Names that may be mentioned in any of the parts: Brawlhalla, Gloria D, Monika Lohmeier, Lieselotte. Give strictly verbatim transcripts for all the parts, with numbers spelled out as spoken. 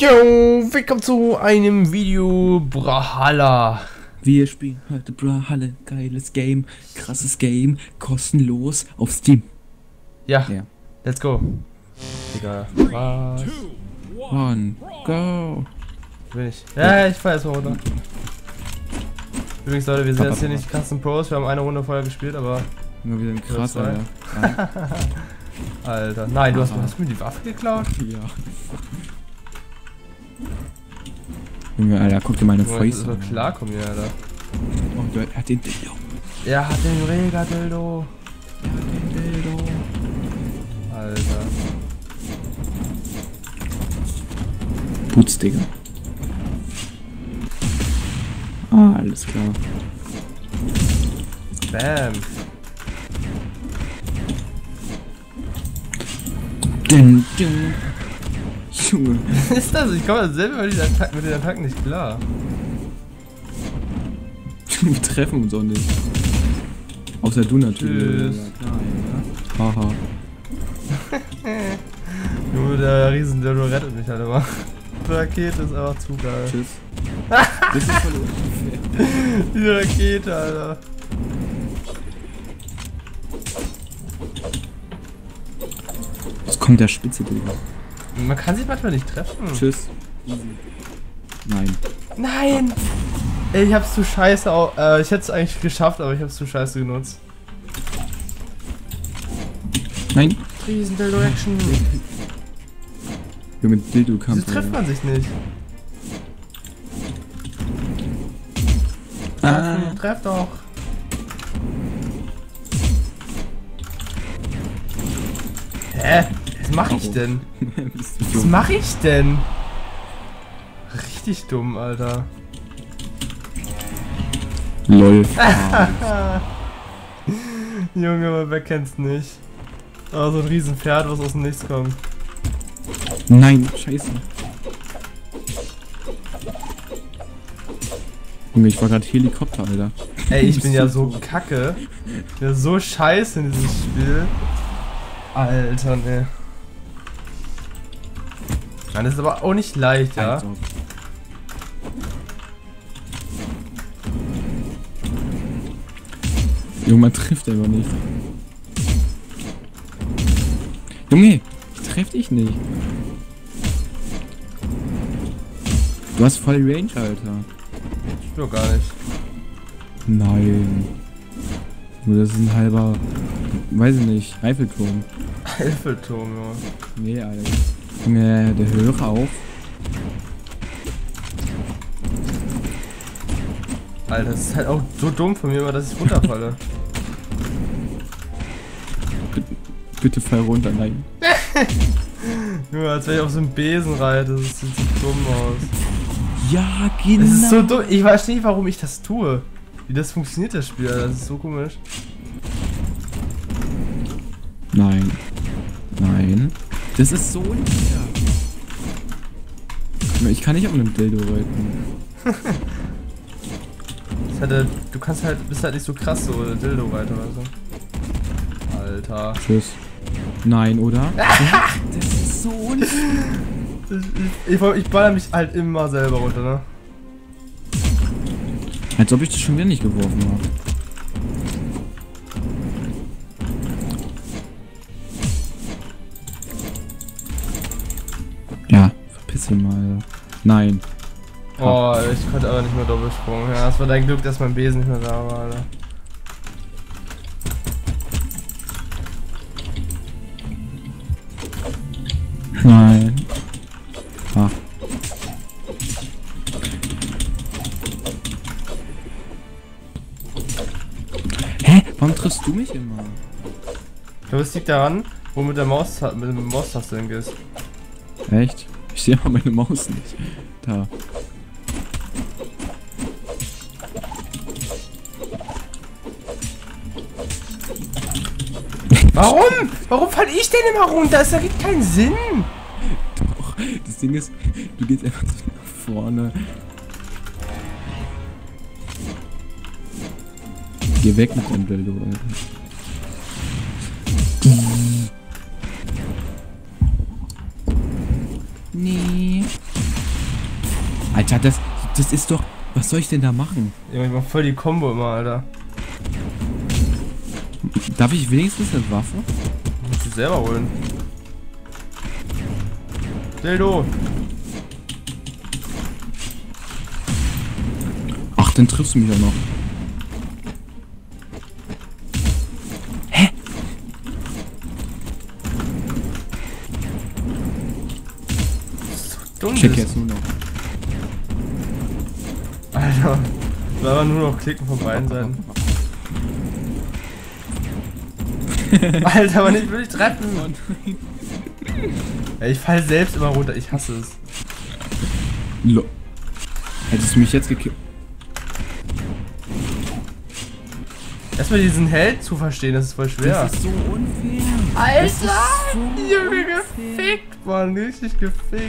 Yo, willkommen zu einem Video Brawlhalla. Wir spielen heute Brawlhalla, geiles Game, krasses Game, kostenlos auf Steam. Ja, yeah. Let's go. Digga, was? One, go. Will ich. Ja, ich fahr erstmal runter. Übrigens Leute, wir sind jetzt hier nicht krassen Pros, wir haben eine Runde vorher gespielt, aber... Immer wieder ein krasser, ja. Alter, nein, du hast, hast mir die Waffe geklaut? Ja. Junge, Alter, guck dir meine Fäuste an. Klar, komm hier, Alter. Oh Gott, er hat den Dildo. Er hat den Rega-Dildo. Er hat den Dildo. Alter. Putz, Digga. Ah, alles klar. Bam. Ding, ding. Junge. Ist das? Ich komme selber mit den Attacken, mit den Attacken nicht klar. Wir treffen uns auch nicht. Außer du natürlich. Tschüss. Haha. Ja, ja. Nur der Riesen, der nur rettet mich halt immer. Die Rakete ist einfach zu geil. Tschüss. Das ist voll unfair. Die Rakete, Alter. Was kommt der Spitze, Digga? Man kann sich manchmal nicht treffen. Tschüss. Easy. Nein. Nein! Ey, ich hab's zu scheiße auch. Äh, ich hätte es eigentlich geschafft, aber ich hab's zu scheiße genutzt. Nein. Riesen Dildo Action. Junge, Dildo Kampf. Wieso trifft man sich nicht? Ah. Treff doch. Hä? Was mach ich denn? Was mach ich denn? Richtig dumm, Alter. Lol. Junge, aber wer kennt's nicht? Oh, so ein Riesenpferd, was aus dem Nichts kommt. Nein, scheiße. Junge, ich war gerade Helikopter, Alter. Ey, ich bin ja so kacke. Ich bin ja so scheiße in diesem Spiel. Alter, ne. Nein, das ist aber auch nicht leicht, ja? Also. Junge, man trifft einfach nicht. Junge, ich treff dich nicht. Du hast voll Range, Alter. Ich spür gar nicht. Nein. Nur das ist ein halber... Weiß ich nicht, Eiffelturm. Eiffelturm, ja. Nee, Alter. Junge, der höre auf. Alter, das ist halt auch so dumm von mir, dass ich runterfalle. bitte, bitte fall runter, nein. Junge, als wenn ich auf so einem Besen reite, das sieht so dumm aus. Ja, genau. Das ist so dumm, ich weiß nicht, warum ich das tue. Wie das funktioniert, das Spiel, Alter. Das ist so komisch. Nein. Nein. Das ist so unfair. Ich kann nicht auf einem Dildo reiten. Hatte, du kannst halt, bist halt nicht so krass so Dildo reiten oder so. Alter. Tschüss. Nein, oder? Das ist so unfair. Ich, ich, ich baller mich halt immer selber runter, ne? Als ob ich das schon wieder nicht geworfen habe. Mal. Nein. Oh, ich konnte aber nicht mehr Doppelsprung. Ja, es war dein Glück, dass mein Besen nicht mehr da war, Alter. Nein. Ah. Hä? Warum triffst du mich immer? Du bist nicht daran, wo mit der Maus mit der Maustaste hingehst. Echt? Ich sehe aber meine Maus nicht. Da. Warum? Warum fall ich denn immer runter? Das ergibt keinen Sinn. Doch. Das Ding ist, du gehst einfach so nach vorne. Geh weg mit dem Dildo, Alter. Nee. Alter, das, das ist doch... Was soll ich denn da machen? Ja, ich mach voll die Kombo immer, Alter. Darf ich wenigstens eine Waffe? Musst du selber holen. Dildo! Ach, dann triffst du mich ja noch. Hä? Das ist so dumm. Klick jetzt nur noch. Alter, da war nur noch klicken von beiden Seiten. Alter, man, ich will dich treffen. Ich fall selbst immer runter, ich hasse es. Lo Hättest du mich jetzt gekillt? Erstmal diesen Held zu verstehen, das ist voll schwer. Das ist so unfair. Alter! So Junge, gefickt, Mann, richtig gefickt.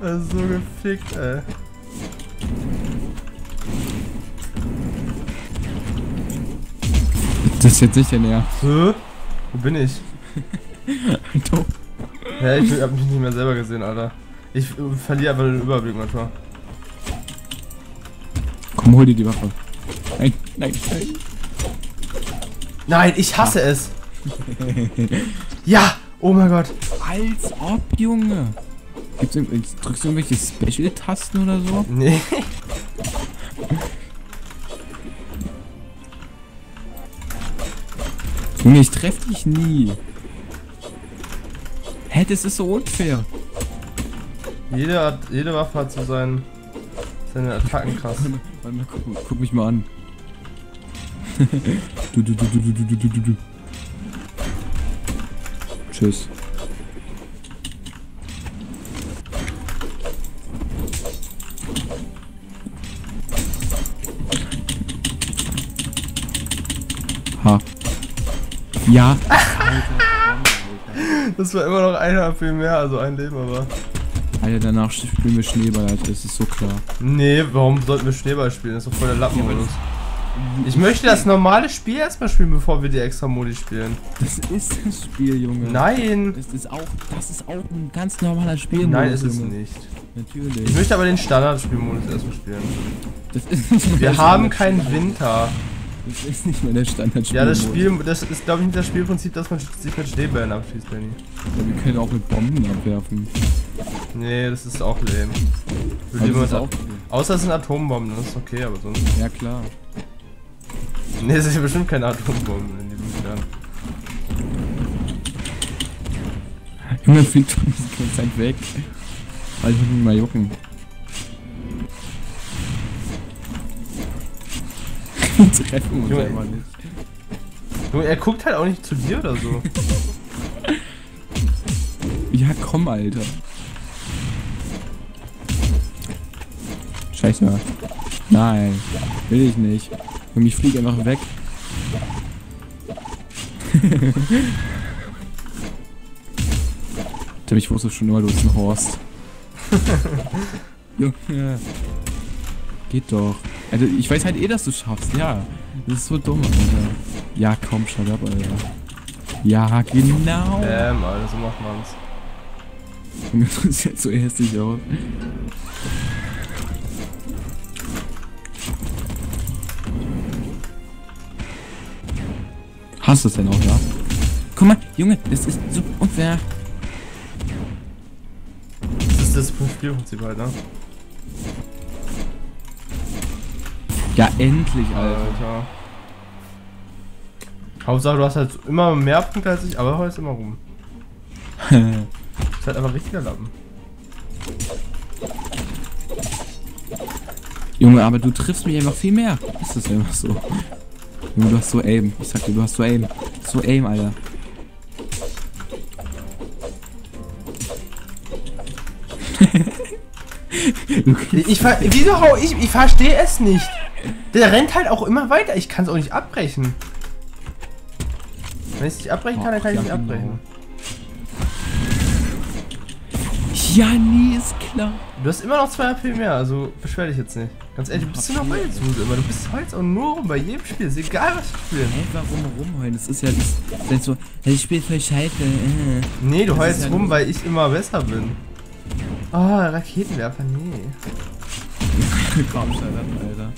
Das ist so gefickt, ey. Das ist jetzt nicht der Nerv. Hä? Wo bin ich? Du. Hä, ich hab mich nicht mehr selber gesehen, Alter. Ich verliere einfach den Überblick manchmal. Komm, hol dir die Waffe. Nein, nein, nein. Nein, ich hasse ah. es. Ja! Oh mein Gott. Als ob, Junge. Gibt's, drückst du irgendwelche Special-Tasten oder so? Nee. Junge, ich treff dich nie. Hä, das ist so unfair. Jede, Art, jede Waffe hat so seinen, seine Attacken krass. Warte mal, guck, guck mich mal an. du, du, du, du, du, du, du, du, du. Tschüss. Ha. Ja. Das war immer noch ein H P mehr, also ein Leben, aber... Alter, danach spielen wir Schneeball, Alter, das ist so klar. Nee, warum sollten wir Schneeball spielen? Das ist doch voll der Lappenmodus. Ich möchte das normale Spiel erstmal spielen, bevor wir die extra Modi spielen. Das ist das Spiel, Junge. Nein! Das ist auch, das ist auch ein ganz normaler Spielmodus. Nein, ist es nicht. Natürlich. Ich möchte aber den Standard-Spielmodus erstmal spielen. Das ist nicht wir haben keinen Winter. Das ist nicht mehr der Standard. Ja, das Spiel, das ist glaube ich nicht das Spielprinzip, dass man sich mit Schneebällen abschießt, Benny. Ja, wir können auch mit Bomben abwerfen. Nee, das ist auch lame. Also das ist auch außer es sind Atombomben, das ist okay, aber sonst. Ja klar. Nee, es sind bestimmt keine Atombomben in diesem Stern. Junge, fliegt von dieser Zeit weg. Weil ich muss mal jucken. Treffen uns Junge, einmal nicht. Junge, er guckt halt auch nicht zu dir oder so. Ja, komm, Alter. Scheiße. Nein, will ich nicht. Und ich fliege einfach weg. Ich wusste schon immer, du bist ein Horst. Junge. Geht doch. Also ich weiß halt eh, dass du schaffst, ja. Das ist so dumm, Alter. Ja, komm, shut up, Alter. Ja, genau. Ähm, Alter, so macht man's. Junge, du siehst jetzt so hässlich aus. Hast du es denn auch, ja? Guck mal, Junge, das ist so unfair. Das ist das Spielprinzip halt, ne? Ja, endlich, Alter. Alter. Hauptsache, du hast halt immer mehr Punkte als ich, aber heute ist immer rum. Ist halt einfach richtiger Lappen. Junge, aber du triffst mich einfach viel mehr. Ist das einfach so? Junge, du hast so Aim. Ich sag dir, du hast so Aim. So Aim, Alter. ich ver Wieso hau ich? Ich verstehe es nicht. Der rennt halt auch immer weiter. Ich kann es auch nicht abbrechen. Wenn ich es nicht abbrechen kann, dann kann ich es nicht abbrechen. Ja, nie ist klar. Du hast immer noch zwei H P mehr, also beschwer dich jetzt nicht. Ganz ehrlich, du bist ja noch bei zu Hause immer. Du bist heute auch nur rum bei jedem Spiel. Ist egal, was du spielst. Hey, warum rumheulen? Das ist ja nicht so. Das Spiel ist voll scheiße. Nee, du heulst rum, weil ich immer besser bin. Oh, Raketenwerfer, nee. Komm, sei dann, Alter.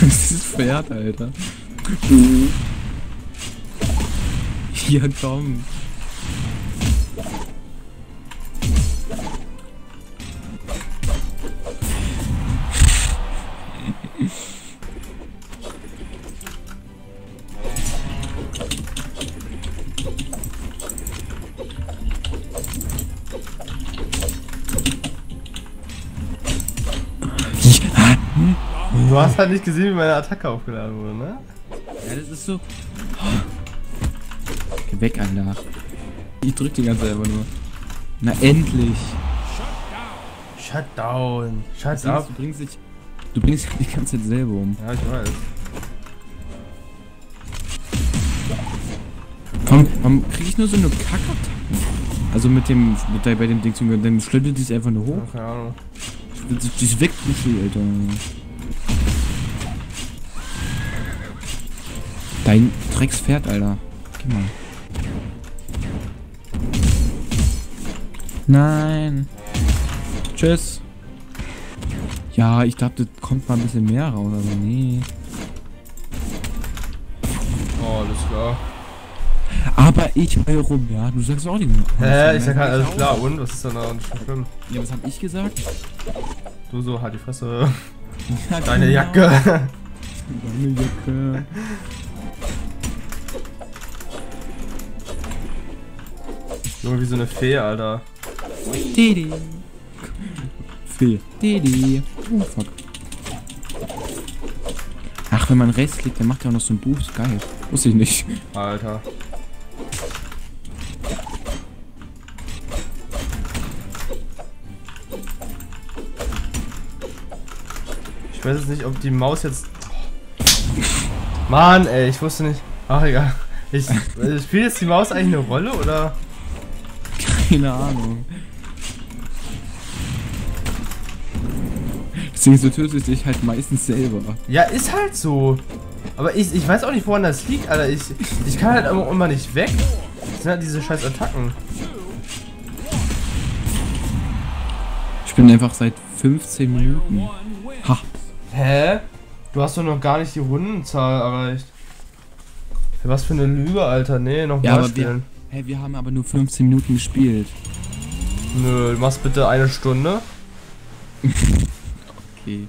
Dieses Pferd, Alter. Ja, komm. Du hast halt nicht gesehen, wie meine Attacke aufgeladen wurde, ne? Ja, das ist so... Geh weg, Alter. Ich drück die ganze Zeit einfach nur. Na endlich! Shut down! Shut down! Shut up! Du bringst dich... Du bringst dich die ganze Zeit selber um. Ja, ich weiß. Komm, warum krieg ich nur so eine Kackattacken? Also mit dem... Mit der, bei dem Ding zu mir, dann schlittert die es einfach nur hoch. Ja, keine Ahnung. Die ist weggeschüttelt, Alter. Dein Dreckspferd, Alter. Geh mal. Nein. Tschüss. Ja, ich dachte, kommt mal ein bisschen mehr raus, aber nee. Oh, alles klar. Aber ich heul rum, ja. Du sagst auch nicht mehr. Hä, äh, ich sag halt alles klar. Und? Was ist denn da nicht schlimm? Ja, was hab ich gesagt? Du so, halt die Fresse. Ja, deine genau. Jacke. Deine Jacke. Nur wie so eine Fee, Alter. Didi. Fee. Didi. Oh, fuck. Ach, wenn man rechts klickt, dann macht er auch noch so ein Boost. Geil. Wusste ich nicht. Alter. Ich weiß jetzt nicht, ob die Maus jetzt... Mann, ey, ich wusste nicht... Ach, egal. Ich, spielt jetzt die Maus eigentlich eine Rolle, oder...? Keine Ahnung. Deswegen so tötest du dich halt meistens selber. Ja, ist halt so. Aber ich, ich weiß auch nicht, woran das liegt, Alter. Ich, ich kann halt immer, immer nicht weg. Das sind halt diese scheiß Attacken. Ich bin einfach seit fünfzehn Minuten. Ha. Hä? Du hast doch noch gar nicht die Rundenzahl erreicht. Was für eine Lüge, Alter. Nee, noch ja, mal spielen. Hey, wir haben aber nur fünfzehn Minuten gespielt. Nö, mach's bitte eine Stunde. Okay.